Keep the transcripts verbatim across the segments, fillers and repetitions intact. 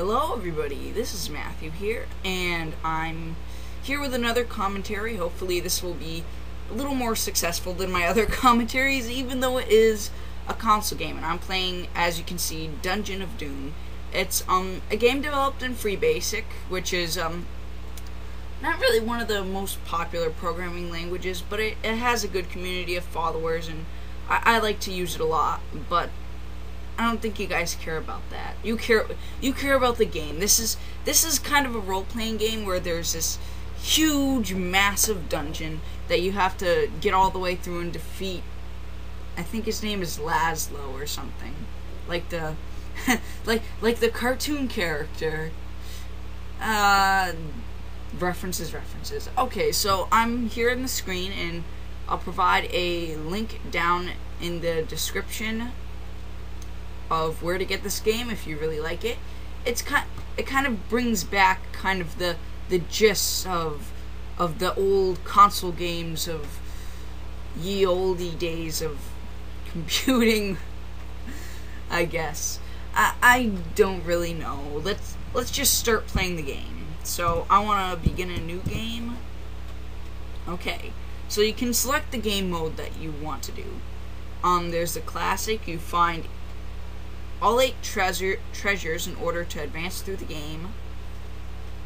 Hello everybody, this is Matthew here, and I'm here with another commentary. Hopefully this will be a little more successful than my other commentaries, even though it is a console game, and I'm playing, as you can see, Dungeon of Doom. It's um a game developed in FreeBasic, which is um not really one of the most popular programming languages, but it, it has a good community of followers, and I, I like to use it a lot, but I don't think you guys care about that. You care you care about the game. This is this is kind of a role-playing game where there's this huge, massive dungeon that you have to get all the way through and defeat. I think his name is Laszlo or something. Like the like like the cartoon character. Uh references references. Okay, so I'm here in the screen, and I'll provide a link down in the description of where to get this game if you really like it. It's kind it kind of brings back kind of the the gist of of the old console games of ye olde days of computing, I guess. I I don't really know. Let's let's just start playing the game. So I want to begin a new game. Okay. So you can select the game mode that you want to do. Um there's the classic. You find all eight treasure treasures in order to advance through the game.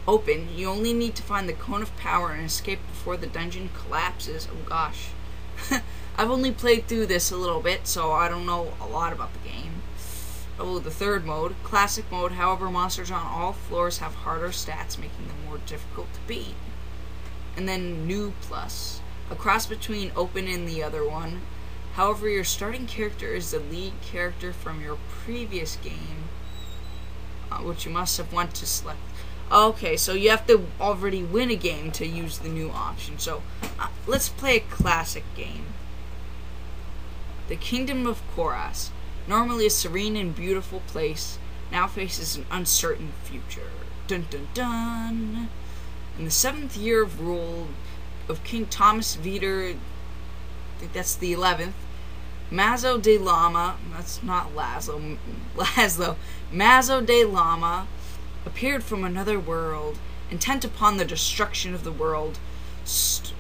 Open. You only need to find the Cone of Power and escape before the dungeon collapses. Oh gosh. I've only played through this a little bit, so I don't know a lot about the game. Oh, the third mode. Classic mode. However, monsters on all floors have harder stats, making them more difficult to beat. And then New Plus. A cross between Open and the other one. However, your starting character is the lead character from your previous game, uh, which you must have went to select. Okay, so you have to already win a game to use the new option. So, uh, let's play a classic game. The Kingdom of Koros, normally a serene and beautiful place, now faces an uncertain future. Dun dun dun! In the seventh year of rule of King Thomas Veder, I think that's the eleventh, Mazo de Lama, that's not Laszlo, Laszlo, Mazo de Lama appeared from another world, intent upon the destruction of the world st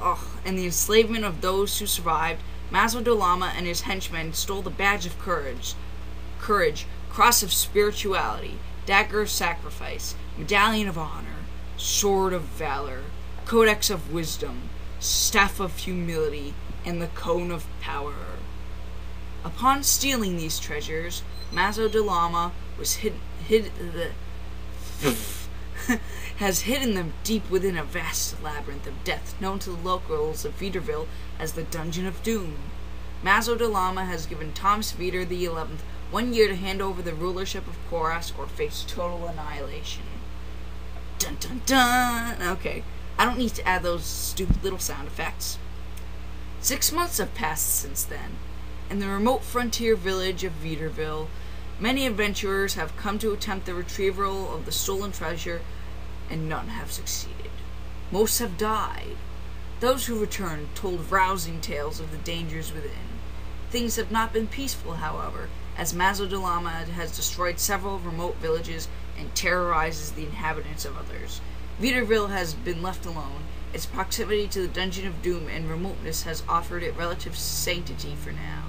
oh, and the enslavement of those who survived. Mazo de Lama and his henchmen stole the badge of courage, courage, cross of spirituality, dagger of sacrifice, medallion of honor, sword of valor, codex of wisdom, staff of humility, and the Cone of Power. Upon stealing these treasures, Mazo de Lama was hid, hid the, has hidden them deep within a vast labyrinth of death known to the locals of Viterville as the Dungeon of Doom. Mazo de Lama has given Thomas Veder the eleventh one year to hand over the rulership of Koros or face total annihilation. Dun dun dun! Okay, I don't need to add those stupid little sound effects. Six months have passed since then. In the remote frontier village of Viterville, many adventurers have come to attempt the retrieval of the stolen treasure, and none have succeeded. Most have died. Those who returned told rousing tales of the dangers within. Things have not been peaceful, however, as Mazo de Lama has destroyed several remote villages and terrorizes the inhabitants of others. Viterville has been left alone. Its proximity to the Dungeon of Doom and remoteness has offered it relative sanctity for now.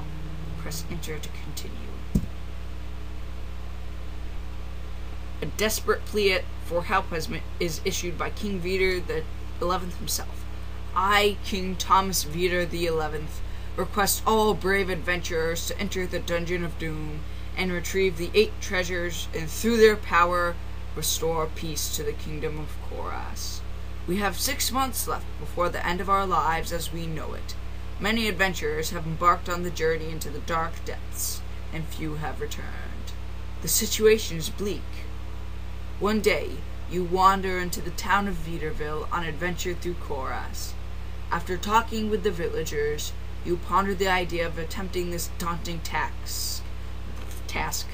Press enter to continue. A desperate plea for help has is issued by King Veder the eleventh himself. I, King Thomas Veder the eleventh, request all brave adventurers to enter the Dungeon of Doom and retrieve the eight treasures, and through their power restore peace to the Kingdom of Koros. We have six months left before the end of our lives as we know it. Many adventurers have embarked on the journey into the dark depths, and few have returned. The situation is bleak. One day, you wander into the town of Viterville on adventure through Koros. After talking with the villagers, you ponder the idea of attempting this daunting tax, task,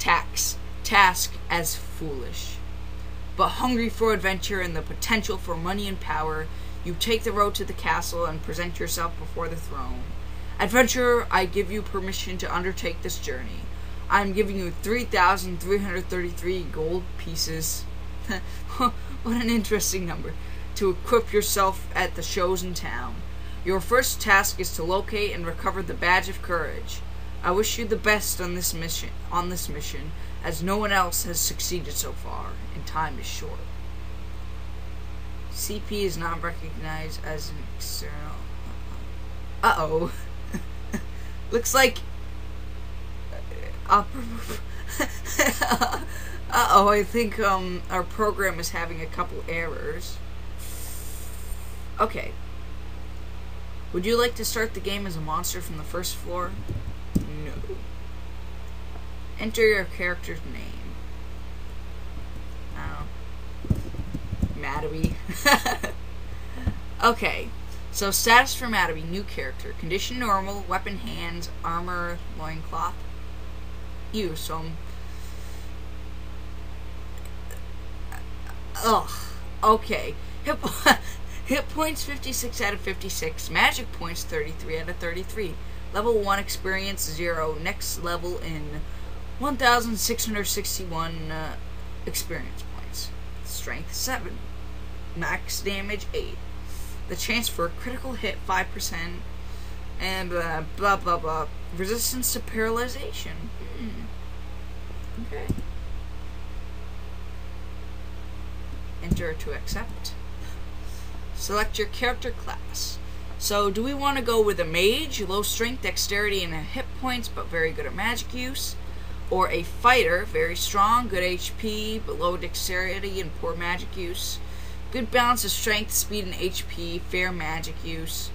tax, task as foolish. But hungry for adventure and the potential for money and power, you take the road to the castle and present yourself before the throne. Adventurer, I give you permission to undertake this journey. I'm giving you three thousand three hundred thirty-three gold pieces. What an interesting number. To equip yourself at the shows in town. Your first task is to locate and recover the Badge of Courage. I wish you the best on this mission, on this mission, as no one else has succeeded so far, and time is short. C P is not recognized as an external. Uh-oh. Looks like... Uh-oh, I think um, our program is having a couple errors. Okay. Would you like to start the game as a monster from the first floor? No. Enter your character's name. I don't know. Matabee. Okay. So, status for Matabee. New character. Condition normal. Weapon hands. Armor. Loincloth. Ew, so I'm... Ugh. Okay. Hip... Hit points fifty-six out of fifty-six, magic points thirty-three out of thirty-three, level one experience zero, next level in one thousand six hundred sixty-one uh, experience points, strength seven, max damage eight, the chance for a critical hit five percent, and uh, blah blah blah, resistance to paralyzation. Mm. Okay. Enter to accept. Select your character class. So, do we want to go with a mage, low strength, dexterity, and hit points, but very good at magic use? Or a fighter, very strong, good H P, but low dexterity and poor magic use? Good balance of strength, speed, and H P, fair magic use.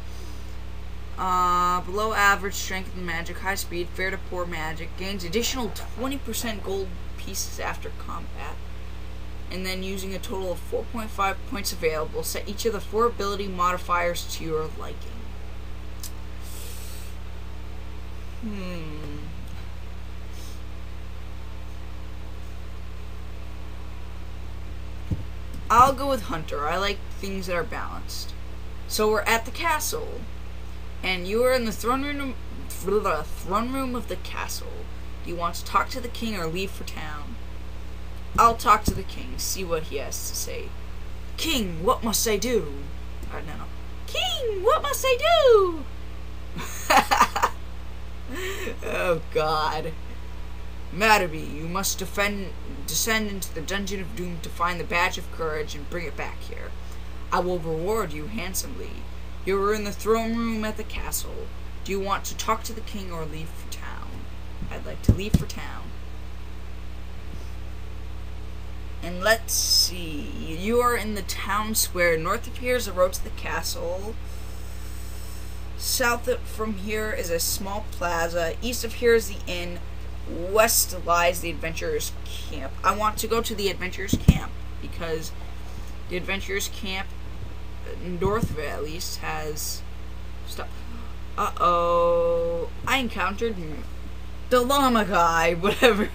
Uh, below average strength and magic, high speed, fair to poor magic. Gains additional twenty percent gold pieces after combat. And then using a total of four point five points available, set each of the four ability modifiers to your liking. Hmm. I'll go with Hunter. I like things that are balanced. So we're at the castle, and you are in the throne room, the throne room of the castle. Do you want to talk to the king or leave for town? I'll talk to the king, see what he has to say. King, what must I do? I don't know. King, what must I do? Oh, God. Matabee, you must defend, descend into the Dungeon of Doom to find the Badge of Courage and bring it back here. I will reward you handsomely. You are in the throne room at the castle. Do you want to talk to the king or leave for town? I'd like to leave for town. And let's see, you are in the town square. North of here is a road to the castle. South from here is a small plaza. East of here is the inn. West lies the adventurers' camp. I want to go to the adventurers' camp because the adventurers' camp, north of it at least, has stuff. Uh-oh. I encountered the llama guy, whatever.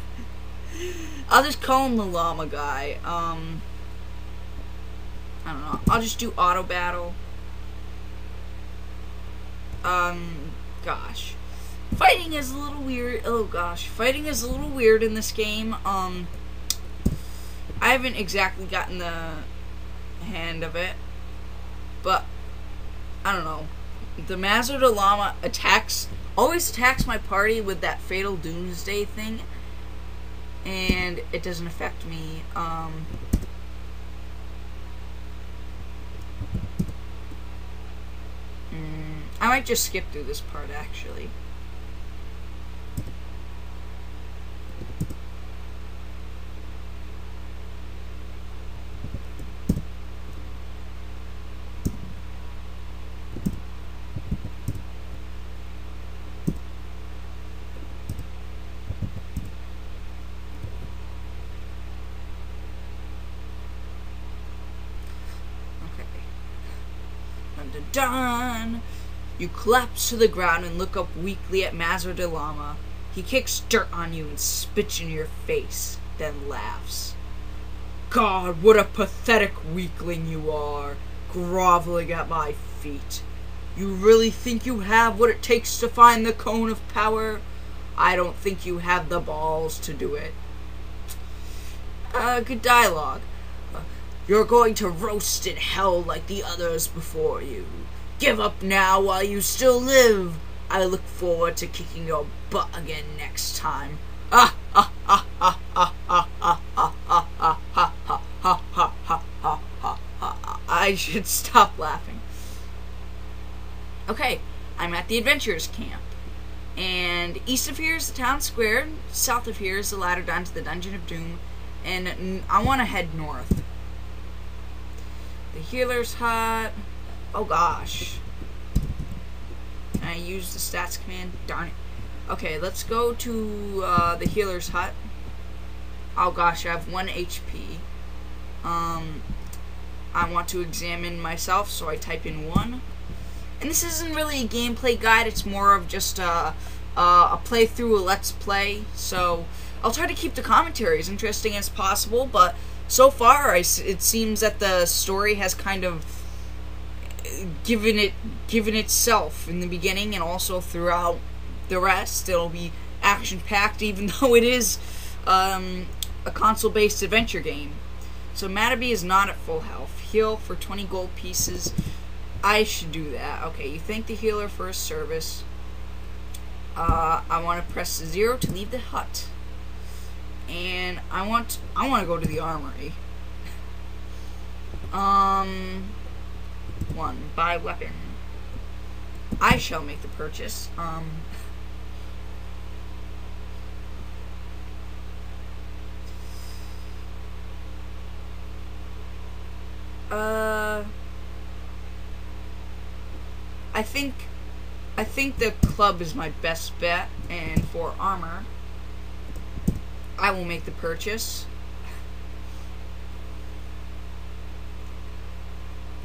I'll just call him the llama guy. Um, I don't know. I'll just do auto battle. Um, gosh, fighting is a little weird. Oh gosh, fighting is a little weird in this game. Um, I haven't exactly gotten the hand of it, but I don't know. The Mazo de Lama attacks always attacks my party with that fatal doomsday thing. And it doesn't affect me. Um, mm, I might just skip through this part, actually. Done. You collapse to the ground and look up weakly at Mazo de Lama. He kicks dirt on you and spits in your face, then laughs. God, what a pathetic weakling you are, groveling at my feet. You really think you have what it takes to find the cone of power? I don't think you have the balls to do it. Uh, good dialogue. Uh, you're going to roast in hell like the others before you. Give up now while you still live. I look forward to kicking your butt again next time. Ah, ah, ah, ah, ah, ah, ah, ah, ah, ah, ah, ah, ah, ah, ah, ah, ah, ah. I should stop laughing. Okay, I'm at the adventurers' camp. And east of here is the town square. South of here is the ladder down to the Dungeon of Doom. And I want to head north. The healer's hut. Oh gosh. Can I use the stats command? Darn it. Okay, let's go to uh, the healer's hut. Oh gosh, I have one H P. Um, I want to examine myself, so I type in one. And this isn't really a gameplay guide, it's more of just a, a, a playthrough, a let's play. So, I'll try to keep the commentary as interesting as possible, but so far I, it seems that the story has kind of given, it, given itself in the beginning and also throughout the rest. It'll be action-packed, even though it is um, a console-based adventure game. So Matabee is not at full health. Heal for twenty gold pieces. I should do that. Okay, you thank the healer for his service. Uh, I want to press zero to leave the hut, and I want I want to go to the armory. Um, one buy weapon. I shall make the purchase. Um, uh, I think, I think the club is my best bet, and for armor, I will make the purchase.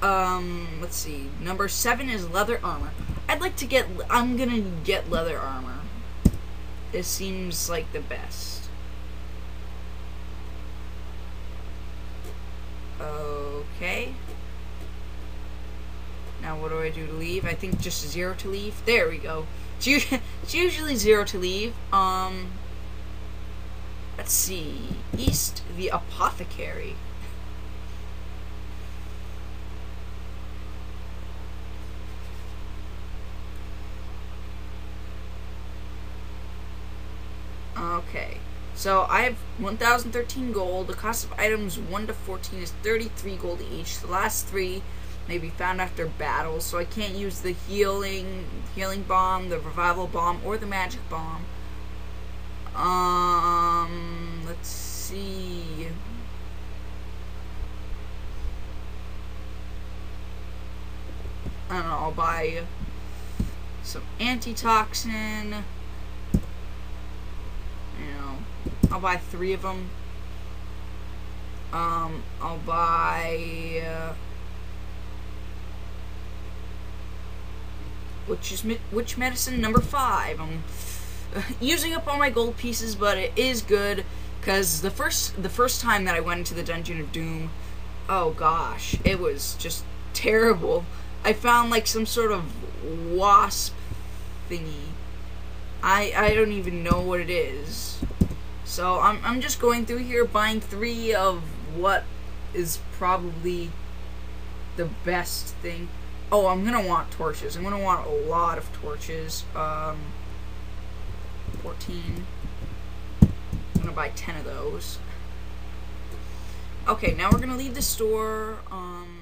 Um, let's see. Number seven is leather armor. I'd like to get... I'm gonna get leather armor. It seems like the best. Okay. Now what do I do to leave? I think just zero to leave. There we go. It's usually, it's usually zero to leave. Um... Let's see. East, the apothecary. Okay, so I have one thousand thirteen gold. The cost of items one to fourteen is thirty-three gold each. The last three may be found after battle, so I can't use the healing healing bomb, the revival bomb, or the magic bomb. Um, let's see. I don't know, I'll buy some antitoxin. I'll buy three of them. Um, I'll buy uh, which is me which medicine number five. I'm using up all my gold pieces, but it is good because the first the first time that I went into the Dungeon of Doom, oh gosh, it was just terrible. I found like some sort of wasp thingy. I I don't even know what it is. So I'm I'm just going through here buying three of what is probably the best thing. Oh, I'm gonna want torches. I'm gonna want a lot of torches. Um, fourteen. I'm gonna buy ten of those. Okay, now we're gonna leave the store. Um.